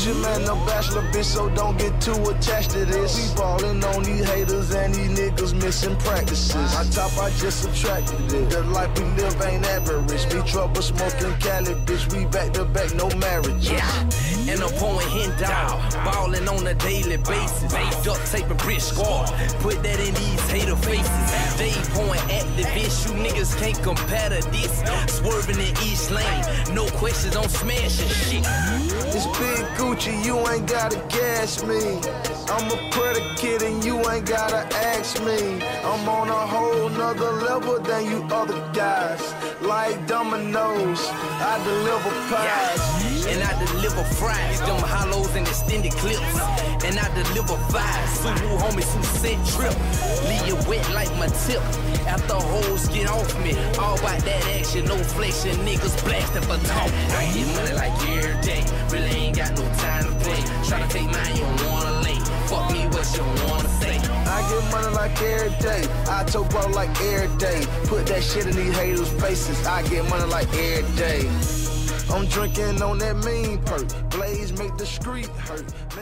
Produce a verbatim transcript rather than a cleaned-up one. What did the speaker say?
Future man, no bachelor bitch, so don't get too attached to this. We ballin' on these haters and these niggas missing practices. I top, I just subtracted it. The life we live ain't average. Be trouble smoking Cali, bitch. We back to back, no marriages. Yeah, and I'm pouring him down, ballin' on a daily basis. Duct tape and brick squad, put that in these hater faces. They pouring activists, you niggas can't compare to this. Swerving in each lane, no questions on smashing shit. This big Gucci, you ain't gotta gas me. I'm a predicate and you ain't gotta ask me. I'm on a whole nother level than you other guys. Like dominoes, I deliver pies. Yeah. And I deliver fries, them hollows and extended clips. And I deliver vibes, Sulu homies who sent trip. Leave you wet like my tip, after hoes get off me. All about that action, no flexion, niggas blasting for talk. I get money like every day, really ain't got no time to play. Try to take mine, you don't wanna lay. Fuck me, what you wanna say? I get money like every day. I talk bro like every day. Put that shit in these haters' faces. I get money like every day. I'm drinking on that mean perk. Blaze make the street hurt.